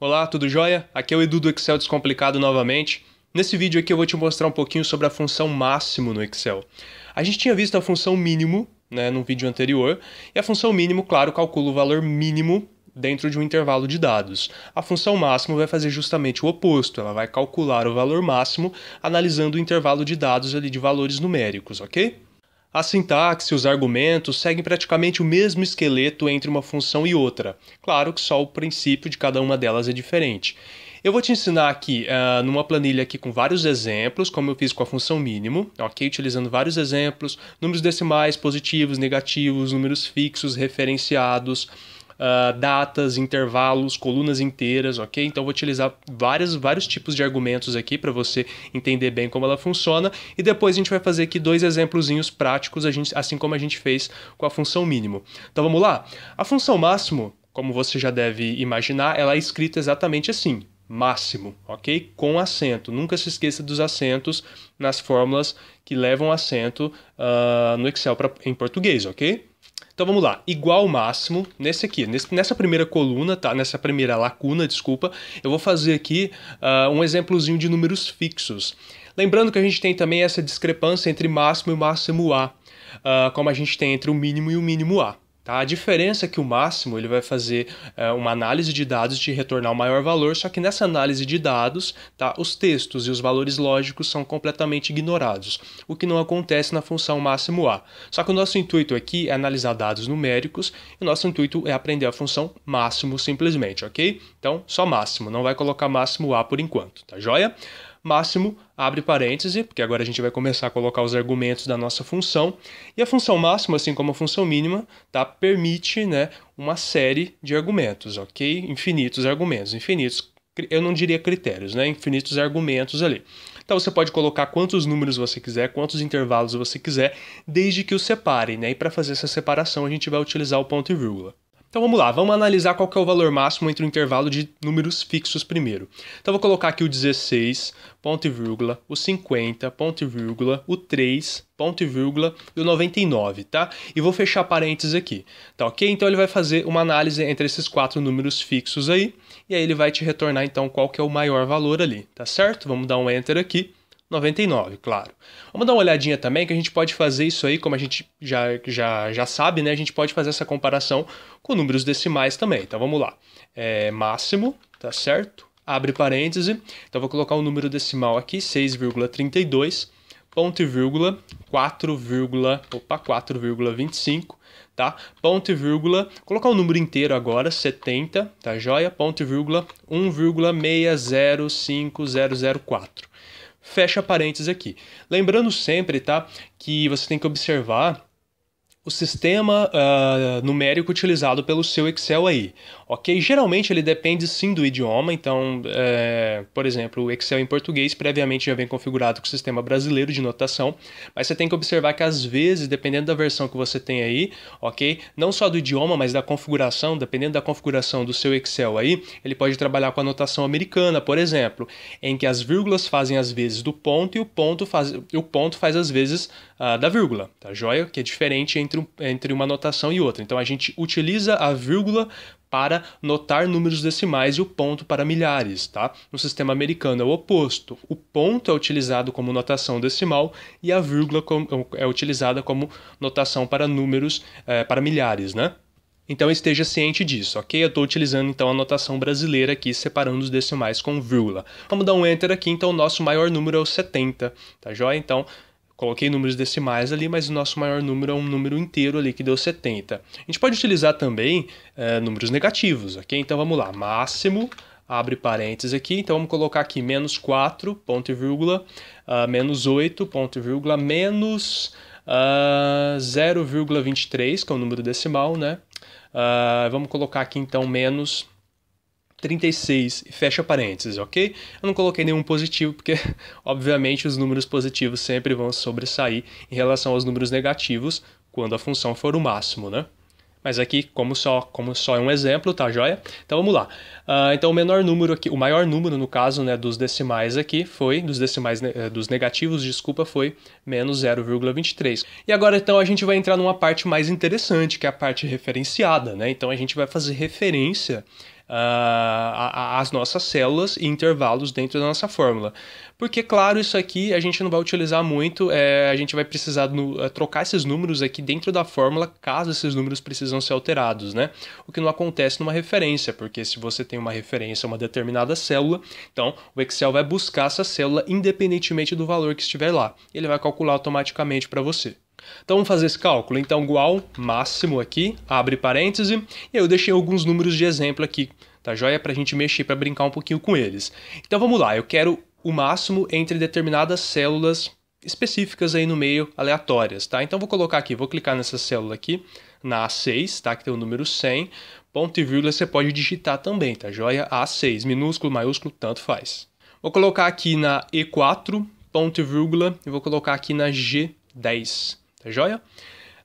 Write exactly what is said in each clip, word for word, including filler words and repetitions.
Olá, tudo jóia? Aqui é o Edu do Excel Descomplicado novamente. Nesse vídeo aqui eu vou te mostrar um pouquinho sobre a função máximo no Excel. A gente tinha visto a função mínimo, né, no vídeo anterior, e a função mínimo, claro, calcula o valor mínimo dentro de um intervalo de dados. A função máximo vai fazer justamente o oposto, ela vai calcular o valor máximo analisando o intervalo de dados ali de valores numéricos, ok? A sintaxe e os argumentos seguem praticamente o mesmo esqueleto entre uma função e outra. Claro que só o princípio de cada uma delas é diferente. Eu vou te ensinar aqui uh, numa planilha aqui com vários exemplos, como eu fiz com a função mínimo, ok? Utilizando vários exemplos, números decimais, positivos, negativos, números fixos, referenciados, uh, datas, intervalos, colunas inteiras, ok? Então eu vou utilizar várias, vários tipos de argumentos aqui para você entender bem como ela funciona e depois a gente vai fazer aqui dois exemplozinhos práticos, a gente, assim como a gente fez com a função mínimo. Então vamos lá? A função máximo, como você já deve imaginar, ela é escrita exatamente assim. Máximo, ok? Com acento. Nunca se esqueça dos acentos nas fórmulas que levam acento uh, no Excel pra, em português, ok? Então vamos lá. Igual máximo, nesse aqui, nesse, nessa primeira coluna, tá? Nessa primeira lacuna, desculpa, eu vou fazer aqui uh, um exemplozinho de números fixos. Lembrando que a gente tem também essa discrepância entre máximo e máximo A, uh, como a gente tem entre o mínimo e o mínimo A. Tá? A diferença é que o máximo ele vai fazer é, uma análise de dados e te retornar o maior valor, só que nessa análise de dados, tá, os textos e os valores lógicos são completamente ignorados, o que não acontece na função máximo A. Só que o nosso intuito aqui é analisar dados numéricos, e o nosso intuito é aprender a função máximo simplesmente, ok? Então, só máximo, não vai colocar máximo A por enquanto, tá joia? Máximo, abre parêntese, porque agora a gente vai começar a colocar os argumentos da nossa função. E a função máxima, assim como a função mínima, tá, permite, né, uma série de argumentos, ok? Infinitos argumentos, infinitos, eu não diria critérios, né? Infinitos argumentos ali. Então você pode colocar quantos números você quiser, quantos intervalos você quiser, desde que os separem, né? E para fazer essa separação a gente vai utilizar o ponto e vírgula. Então vamos lá, vamos analisar qual que é o valor máximo entre o intervalo de números fixos primeiro. Então vou colocar aqui o dezesseis, ponto e vírgula, o cinquenta, ponto e vírgula, o três, ponto e vírgula e o noventa e nove, tá? E vou fechar parênteses aqui, tá ok? Então ele vai fazer uma análise entre esses quatro números fixos aí, e aí ele vai te retornar então qual que é o maior valor ali, tá certo? Vamos dar um enter aqui. noventa e nove, claro. Vamos dar uma olhadinha também que a gente pode fazer isso aí, como a gente já, já, já sabe, né? A gente pode fazer essa comparação com números decimais também. Então vamos lá. É, máximo, tá certo? Abre parêntese. Então vou colocar o um número decimal aqui, seis vírgula trinta e dois, ponto e vírgula, quatro vírgula vinte e cinco, tá? Ponto e vírgula, colocar o número inteiro agora, setenta, tá joia? Ponto e vírgula, um vírgula seis zero cinco zero zero quatro. Fecha parênteses aqui. Lembrando sempre, tá, que você tem que observar o sistema uh, numérico utilizado pelo seu Excel aí, ok? Geralmente ele depende sim do idioma, então, é, por exemplo, o Excel em português previamente já vem configurado com o sistema brasileiro de notação, mas você tem que observar que às vezes, dependendo da versão que você tem aí, ok? Não só do idioma, mas da configuração, dependendo da configuração do seu Excel aí, ele pode trabalhar com a notação americana, por exemplo, em que as vírgulas fazem às vezes do ponto e o ponto faz, o ponto faz às vezes uh, da vírgula, tá joia? Que é diferente entre entre uma notação e outra. Então a gente utiliza a vírgula para notar números decimais e o ponto para milhares, tá? No sistema americano é o oposto. O ponto é utilizado como notação decimal e a vírgula é utilizada como notação para números, é, para milhares, né? Então esteja ciente disso, ok? Eu estou utilizando então a notação brasileira aqui, separando os decimais com vírgula. Vamos dar um enter aqui, então o nosso maior número é o setenta, tá joia? Então coloquei números decimais ali, mas o nosso maior número é um número inteiro ali, que deu setenta. A gente pode utilizar também é, números negativos, ok? Então vamos lá, máximo, abre parênteses aqui, então vamos colocar aqui menos quatro, ponto e vírgula, uh, menos oito, ponto e vírgula, menos uh, zero vírgula vinte e três, que é o número decimal, né? Uh, vamos colocar aqui então menos trinta e seis e fecha parênteses, ok? Eu não coloquei nenhum positivo porque, obviamente, os números positivos sempre vão sobressair em relação aos números negativos quando a função for o máximo, né? Mas aqui, como só, como só é um exemplo, tá joia? Então vamos lá. Uh, então o menor número aqui, o maior número, no caso, né, dos decimais aqui foi, dos decimais, dos negativos, desculpa, foi menos zero vírgula vinte e três. E agora, então, a gente vai entrar numa parte mais interessante, que é a parte referenciada, né? Então a gente vai fazer referência Uh, a, a, as nossas células e intervalos dentro da nossa fórmula. Porque, claro, isso aqui a gente não vai utilizar muito, é, a gente vai precisar no, é, trocar esses números aqui dentro da fórmula, caso esses números precisam ser alterados, né? O que não acontece numa referência, porque se você tem uma referência a uma determinada célula, então o Excel vai buscar essa célula independentemente do valor que estiver lá. Ele vai calcular automaticamente para você. Então vamos fazer esse cálculo, então igual máximo aqui, abre parêntese, e eu deixei alguns números de exemplo aqui, tá joia? Pra gente mexer, pra brincar um pouquinho com eles. Então vamos lá, eu quero o máximo entre determinadas células específicas aí no meio, aleatórias, tá? Então vou colocar aqui, vou clicar nessa célula aqui, na A seis, tá? Que tem o número cem, ponto e vírgula, você pode digitar também, tá joia? A seis, minúsculo, maiúsculo, tanto faz. Vou colocar aqui na E quatro, ponto e vírgula, e vou colocar aqui na G dez. Tá joia?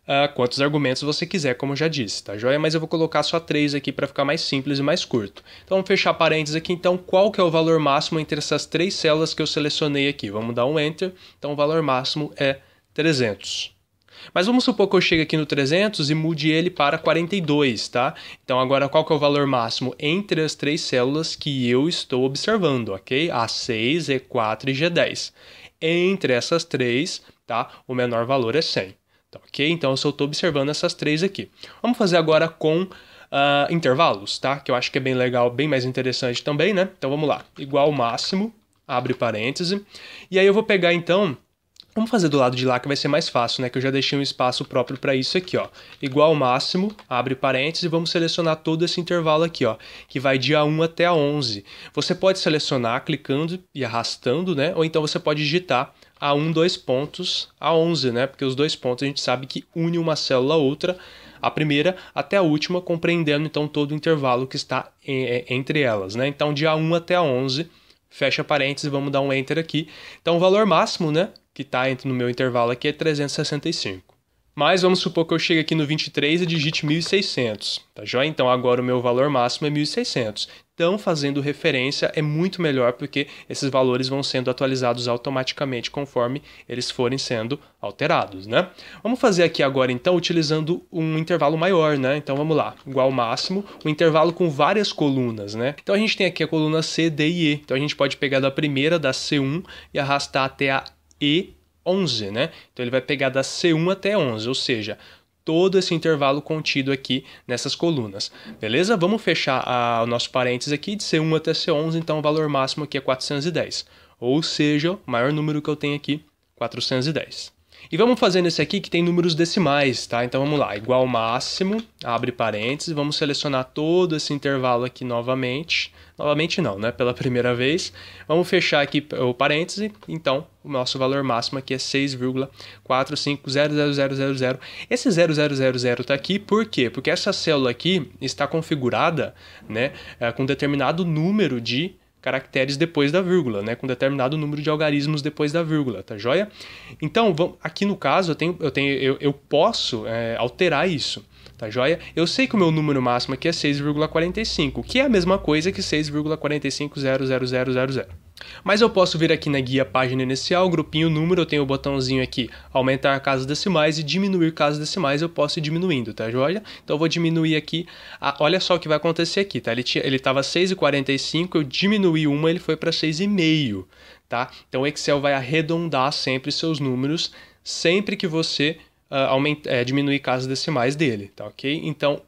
Ah, quantos argumentos você quiser, como eu já disse, tá joia? Mas eu vou colocar só três aqui para ficar mais simples e mais curto. Então, vamos fechar parênteses aqui. Então, qual que é o valor máximo entre essas três células que eu selecionei aqui? Vamos dar um Enter. Então, o valor máximo é trezentos. Mas vamos supor que eu chegue aqui no trezentos e mude ele para quarenta e dois, tá? Então, agora, qual que é o valor máximo entre as três células que eu estou observando, ok? A seis, E quatro e G dez. Entre essas três... tá? O menor valor é cem, tá, ok? Então, eu só estou observando essas três aqui. Vamos fazer agora com uh, intervalos, tá? Que eu acho que é bem legal, bem mais interessante também, né? Então, vamos lá. Igual máximo, abre parêntese. E aí, eu vou pegar, então... Vamos fazer do lado de lá, que vai ser mais fácil, né? Que eu já deixei um espaço próprio para isso aqui, ó. Igual máximo, abre parênteses, e vamos selecionar todo esse intervalo aqui, ó. Que vai de A um até A onze. Você pode selecionar clicando e arrastando, né? Ou então você pode digitar... A um, dois pontos, A onze, né? Porque os dois pontos a gente sabe que une uma célula a outra, a primeira até a última, compreendendo então todo o intervalo que está entre elas, né? Então, de A um até A onze, fecha parênteses, vamos dar um Enter aqui. Então, o valor máximo, né? Que está no meu intervalo aqui é trezentos e sessenta e cinco. Mas vamos supor que eu chegue aqui no vinte e três e digite mil e seiscentos, tá joia? Então, agora o meu valor máximo é mil e seiscentos. Então, fazendo referência é muito melhor, porque esses valores vão sendo atualizados automaticamente conforme eles forem sendo alterados, né? Vamos fazer aqui agora, então, utilizando um intervalo maior, né? Então, vamos lá. Igual máximo, um intervalo com várias colunas, né? Então, a gente tem aqui a coluna C, D e E. Então, a gente pode pegar da primeira, da C um, e arrastar até a E onze, né? Então, ele vai pegar da C um até onze, ou seja... todo esse intervalo contido aqui nessas colunas, beleza? Vamos fechar a, o nosso parênteses aqui de C um até C onze, então o valor máximo aqui é quatrocentos e dez, ou seja, o maior número que eu tenho aqui, quatrocentos e dez. E vamos fazer nesse aqui que tem números decimais, tá? Então vamos lá, igual máximo, abre parênteses, vamos selecionar todo esse intervalo aqui novamente, novamente não, né? Pela primeira vez, vamos fechar aqui o parêntese, então o nosso valor máximo aqui é seis vírgula quatro cinco zero zero zero zero zero. Esse zero zero zero zero tá aqui por quê? Porque essa célula aqui está configurada, né, com determinado número de caracteres depois da vírgula, né? Com determinado número de algarismos depois da vírgula, tá joia? Então, vamos, aqui no caso, eu, tenho, eu, tenho, eu, eu posso é, alterar isso, tá joia? Eu sei que o meu número máximo aqui é seis vírgula quarenta e cinco, que é a mesma coisa que seis vírgula quatro cinco zero zero zero zero. Mas eu posso vir aqui na guia página inicial, grupinho número, eu tenho o botãozinho aqui, aumentar casas decimais e diminuir casas decimais, eu posso ir diminuindo, tá joia? Então eu vou diminuir aqui, a, olha só o que vai acontecer aqui, tá? Ele tinha, ele estava seis vírgula quarenta e cinco, eu diminuí uma, ele foi para seis vírgula cinco, tá? Então o Excel vai arredondar sempre seus números, sempre que você uh, aumenta, é, diminuir casas decimais dele, tá ok? Então...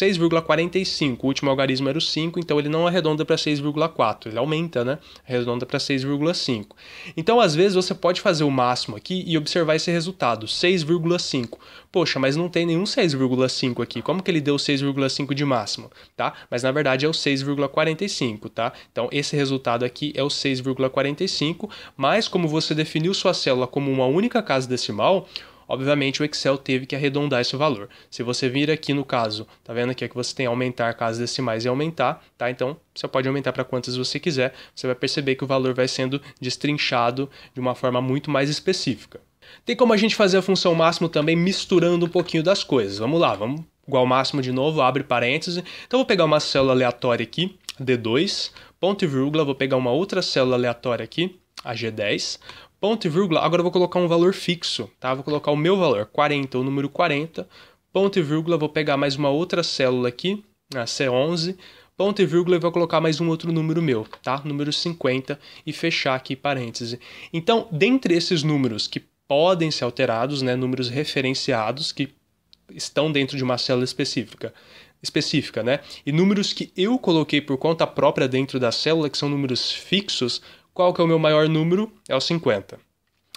seis vírgula quarenta e cinco, o último algarismo era o cinco, então ele não arredonda para seis vírgula quatro, ele aumenta, né? Arredonda para seis vírgula cinco. Então, às vezes, você pode fazer o máximo aqui e observar esse resultado, seis vírgula cinco. Poxa, mas não tem nenhum seis vírgula cinco aqui, como que ele deu seis vírgula cinco de máximo, tá? Mas, na verdade, é o seis vírgula quarenta e cinco, tá? Então, esse resultado aqui é o seis vírgula quarenta e cinco, mas como você definiu sua célula como uma única casa decimal... Obviamente, o Excel teve que arredondar esse valor. Se você vir aqui no caso, tá vendo aqui que você tem aumentar casas decimais e aumentar, tá? Então, você pode aumentar para quantas você quiser. Você vai perceber que o valor vai sendo destrinchado de uma forma muito mais específica. Tem como a gente fazer a função máximo também misturando um pouquinho das coisas. Vamos lá, vamos igual máximo de novo, abre parênteses. Então, eu vou pegar uma célula aleatória aqui, D dois, ponto e vírgula. Vou pegar uma outra célula aleatória aqui, a G dez. Ponto e vírgula, agora eu vou colocar um valor fixo, tá? Vou colocar o meu valor, quarenta, o número quarenta, ponto e vírgula, vou pegar mais uma outra célula aqui, a C onze, ponto e vírgula, eu vou colocar mais um outro número meu, tá? Número cinquenta, e fechar aqui parêntese. Então, dentre esses números que podem ser alterados, né, números referenciados que estão dentro de uma célula específica, específica, né? E números que eu coloquei por conta própria dentro da célula, que são números fixos, qual que é o meu maior número? É o cinquenta.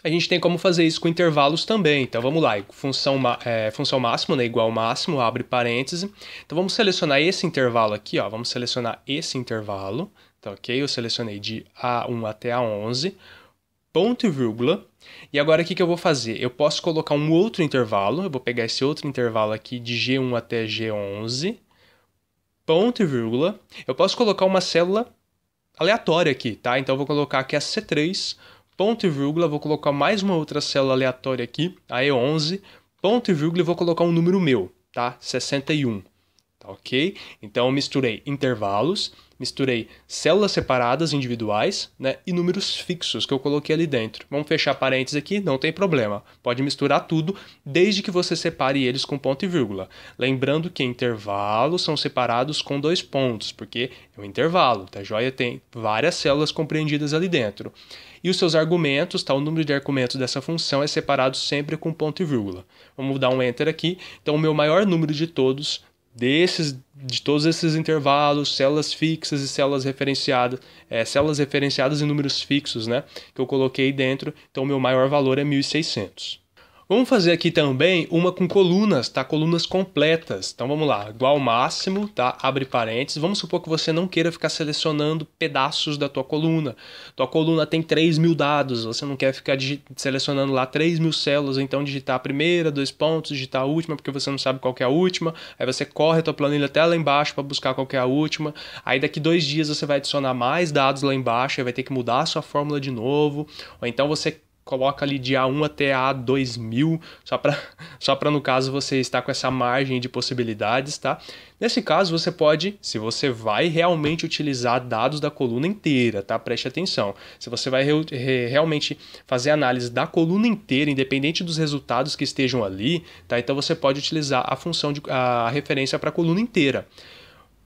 A gente tem como fazer isso com intervalos também, então vamos lá, função, é, função máximo, né, igual máximo, abre parêntese, então vamos selecionar esse intervalo aqui, ó, vamos selecionar esse intervalo, tá, ok? Eu selecionei de A um até A onze, ponto e vírgula, e agora o que, que eu vou fazer? Eu posso colocar um outro intervalo, eu vou pegar esse outro intervalo aqui de G um até G onze, ponto e vírgula, eu posso colocar uma célula aleatória aqui, tá? Então eu vou colocar aqui a C três, ponto e vírgula, vou colocar mais uma outra célula aleatória aqui, a E onze, ponto e vírgula, e vou colocar um número meu, tá? sessenta e um, tá ok? Então, eu misturei intervalos, misturei células separadas, individuais, né? E números fixos que eu coloquei ali dentro. Vamos fechar parênteses aqui, não tem problema. Pode misturar tudo, desde que você separe eles com ponto e vírgula. Lembrando que intervalos são separados com dois pontos, porque é um intervalo, tá joia? Tem várias células compreendidas ali dentro. E os seus argumentos, tá? O número de argumentos dessa função é separado sempre com ponto e vírgula. Vamos dar um enter aqui. Então, o meu maior número de todos, desses, de todos esses intervalos, células fixas e células referenciadas, é, células referenciadas em números fixos, né? Que eu coloquei dentro. Então, o meu maior valor é mil e seiscentos. Vamos fazer aqui também uma com colunas, tá? Colunas completas. Então, vamos lá. Igual máximo, tá? Abre parênteses. Vamos supor que você não queira ficar selecionando pedaços da tua coluna. Tua coluna tem três mil dados. Você não quer ficar selecionando lá três mil células. Então, digitar a primeira, dois pontos, digitar a última, porque você não sabe qual que é a última. Aí você corre a tua planilha até lá embaixo para buscar qual que é a última. Aí, daqui dois dias, você vai adicionar mais dados lá embaixo. Aí vai ter que mudar a sua fórmula de novo. Ou então, você coloca ali de A um até A dois mil, só para só para no caso você estar com essa margem de possibilidades, tá? Nesse caso você pode, se você vai realmente utilizar dados da coluna inteira, tá? Preste atenção. Se você vai re, re, realmente fazer análise da coluna inteira, independente dos resultados que estejam ali, tá? Então você pode utilizar a função de a referência para a coluna inteira.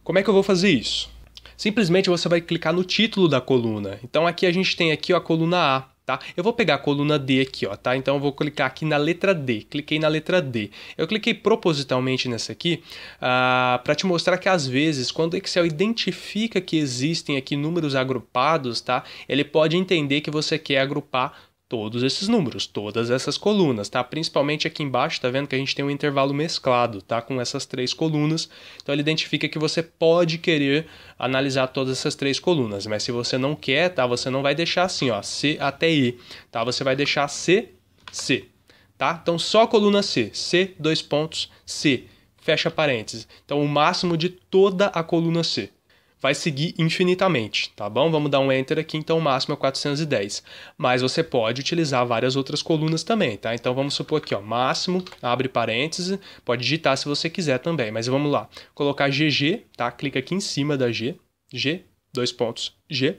Como é que eu vou fazer isso? Simplesmente você vai clicar no título da coluna. Então aqui a gente tem aqui ó, a coluna A. Tá? Eu vou pegar a coluna D aqui, ó, tá? Então eu vou clicar aqui na letra D, cliquei na letra D. Eu cliquei propositalmente nessa aqui uh, para te mostrar que às vezes, quando o Excel identifica que existem aqui números agrupados, tá? Ele pode entender que você quer agrupar todos esses números, todas essas colunas, tá? Principalmente aqui embaixo, tá vendo que a gente tem um intervalo mesclado, tá? Com essas três colunas, então ele identifica que você pode querer analisar todas essas três colunas, mas se você não quer, tá? Você não vai deixar assim, ó, C até I, tá? Você vai deixar C, C, tá? Então só a coluna C, C, dois pontos, C, fecha parênteses. Então o máximo de toda a coluna C. Vai seguir infinitamente, tá bom? Vamos dar um enter aqui, então o máximo é quatrocentos e dez. Mas você pode utilizar várias outras colunas também, tá? Então vamos supor aqui, ó, máximo, abre parênteses, pode digitar se você quiser também, mas vamos lá. Colocar G G, tá? Clica aqui em cima da G, G, dois pontos, G,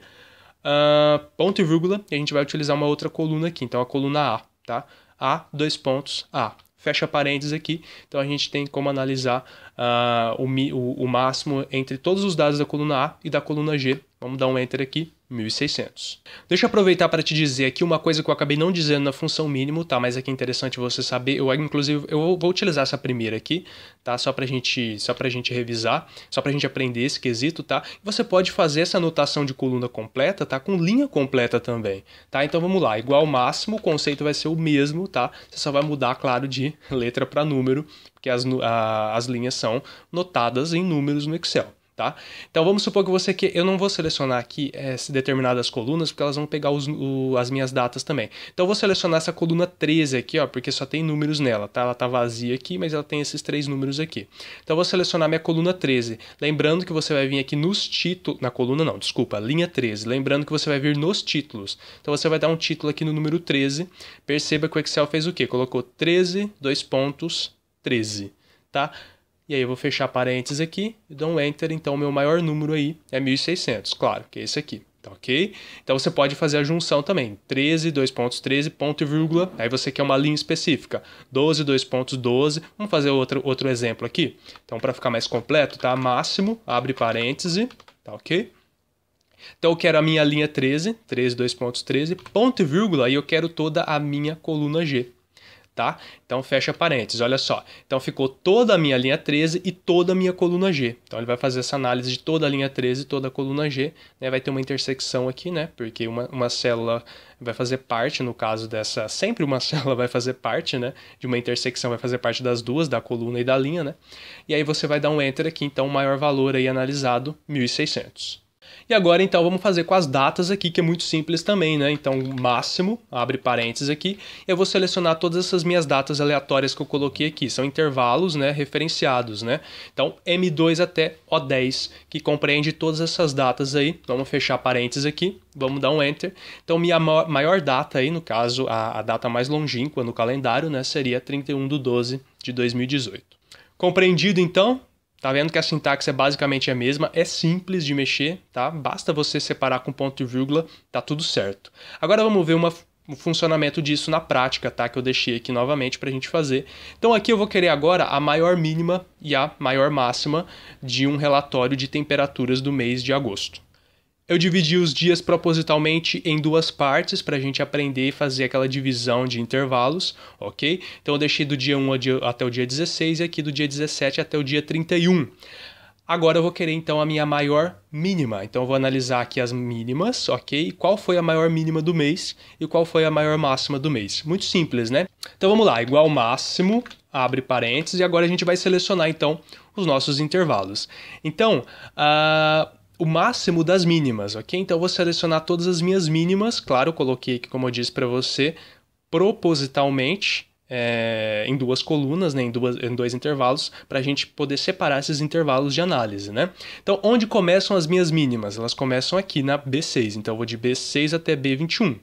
uh, ponto e vírgula, e a gente vai utilizar uma outra coluna aqui, então a coluna A, tá? A, dois pontos, A. Fecha parênteses aqui, então a gente tem como analisar uh, o, mi, o, o máximo entre todos os dados da coluna A e da coluna G. Vamos dar um enter aqui, mil e seiscentos. Deixa eu aproveitar para te dizer aqui uma coisa que eu acabei não dizendo na função mínimo, tá? Mas aqui é interessante você saber, eu inclusive eu vou utilizar essa primeira aqui, tá? Só para gente, só pra gente revisar, só para a gente aprender esse quesito, tá? Você pode fazer essa anotação de coluna completa, tá? Com linha completa também, tá? Então vamos lá, igual máximo, o conceito vai ser o mesmo, tá? Você só vai mudar, claro, de letra para número, porque as, a, as linhas são notadas em números no Excel. Tá? Então vamos supor que você quer, eu não vou selecionar aqui é, determinadas colunas, porque elas vão pegar os, o, as minhas datas também. Então eu vou selecionar essa coluna treze aqui, ó, porque só tem números nela, tá? Ela está vazia aqui, mas ela tem esses três números aqui. Então eu vou selecionar minha coluna treze. Lembrando que você vai vir aqui nos títulos, na coluna não, desculpa, linha treze. Lembrando que você vai vir nos títulos. Então você vai dar um título aqui no número treze. Perceba que o Excel fez o quê? Colocou treze, dois pontos, treze, tá? E aí eu vou fechar parênteses aqui, dou um enter, então o meu maior número aí é mil e seiscentos, claro, que é esse aqui, Tá ok? Então você pode fazer a junção também. treze, dois pontos, treze, ponto e vírgula. Aí você quer uma linha específica. doze, dois pontos, doze. Vamos fazer outro, outro exemplo aqui. Então, para ficar mais completo, tá? Máximo, abre parêntese. Tá ok? Então eu quero a minha linha treze, treze, dois pontos, treze, ponto e vírgula, e eu quero toda a minha coluna G, tá? Então fecha parênteses, olha só. Então ficou toda a minha linha treze e toda a minha coluna G. Então ele vai fazer essa análise de toda a linha treze e toda a coluna G, né? Vai ter uma intersecção aqui, né? Porque uma, uma célula vai fazer parte, no caso dessa, sempre uma célula vai fazer parte, né? De uma intersecção vai fazer parte das duas, da coluna e da linha, né? E aí você vai dar um enter aqui, então o maior valor aí analisado, mil e seiscentos. E agora, então, vamos fazer com as datas aqui, que é muito simples também, né? Então, máximo, abre parênteses aqui, eu vou selecionar todas essas minhas datas aleatórias que eu coloquei aqui. São intervalos, né, referenciados, né? Então, M dois até O dez, que compreende todas essas datas aí. Vamos fechar parênteses aqui, vamos dar um enter. Então, minha maior data aí, no caso, a, a data mais longínqua no calendário, né, seria trinta e um de doze de dois mil e dezoito. Compreendido, então? Tá vendo que a sintaxe é basicamente a mesma, é simples de mexer, tá? Basta você separar com ponto e vírgula, tá tudo certo. Agora vamos ver uma, um funcionamento disso na prática, tá? Que eu deixei aqui novamente pra gente fazer. Então aqui eu vou querer agora a maior mínima e a maior máxima de um relatório de temperaturas do mês de agosto. Eu dividi os dias propositalmente em duas partes para a gente aprender e fazer aquela divisão de intervalos, ok? Então eu deixei do dia um até o dia dezesseis e aqui do dia dezessete até o dia trinta e um. Agora eu vou querer então a minha maior mínima. Então eu vou analisar aqui as mínimas, ok? Qual foi a maior mínima do mês e qual foi a maior máxima do mês? Muito simples, né? Então vamos lá, igual máximo, abre parênteses, e agora a gente vai selecionar então os nossos intervalos. Então, a... Uh... o máximo das mínimas, ok? Então eu vou selecionar todas as minhas mínimas, claro, eu coloquei aqui, como eu disse para você, propositalmente é, em duas colunas, né, em, duas, em dois intervalos, para a gente poder separar esses intervalos de análise, né? Então, onde começam as minhas mínimas? Elas começam aqui na B seis, então eu vou de B seis até B vinte e um.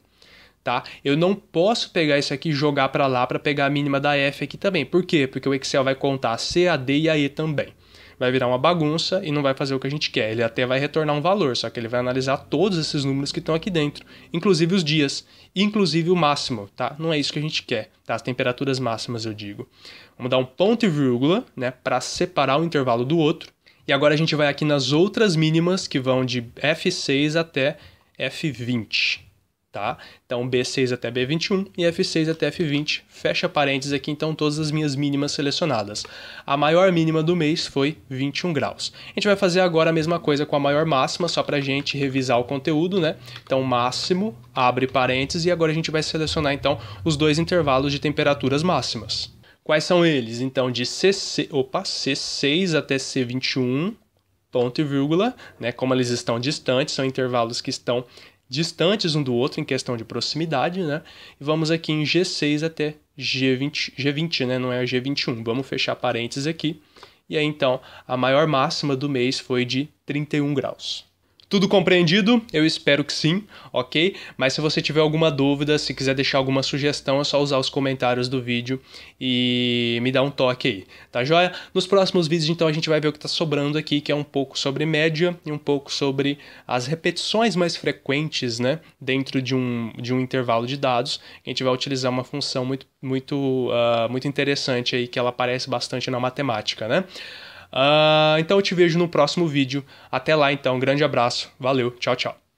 Tá? Eu não posso pegar isso aqui e jogar para lá para pegar a mínima da F aqui também. Por quê? Porque o Excel vai contar a C, a D e a E também. Vai virar uma bagunça e não vai fazer o que a gente quer. Ele até vai retornar um valor, só que ele vai analisar todos esses números que estão aqui dentro, inclusive os dias, inclusive o máximo, tá? Não é isso que a gente quer, tá? As temperaturas máximas, eu digo. Vamos dar um ponto e vírgula, né, para separar um intervalo do outro. E agora a gente vai aqui nas outras mínimas, que vão de F seis até F vinte. Tá? Então B seis até B vinte e um e F seis até F vinte, fecha parênteses aqui, então todas as minhas mínimas selecionadas. A maior mínima do mês foi vinte e um graus. A gente vai fazer agora a mesma coisa com a maior máxima, só para a gente revisar o conteúdo, né? Então máximo, abre parênteses, e agora a gente vai selecionar então os dois intervalos de temperaturas máximas. Quais são eles? Então de C C, opa, C seis até C vinte e um, ponto e vírgula, né? Como eles estão distantes, são intervalos que estão distantes um do outro em questão de proximidade, né? E vamos aqui em G seis até G vinte, G vinte, né? Não é G vinte e um. Vamos fechar parênteses aqui. E aí, então, a maior máxima do mês foi de trinta e um graus. Tudo compreendido? Eu espero que sim, ok? Mas se você tiver alguma dúvida, se quiser deixar alguma sugestão, é só usar os comentários do vídeo e me dar um toque aí, tá joia? Nos próximos vídeos, então, a gente vai ver o que tá sobrando aqui, que é um pouco sobre média e um pouco sobre as repetições mais frequentes, né? Dentro de um, de um intervalo de dados. A gente vai utilizar uma função muito, muito, uh, muito interessante aí, que ela aparece bastante na matemática, né? Uh, então eu te vejo no próximo vídeo. Até lá, então. Um grande abraço. Valeu. Tchau, tchau.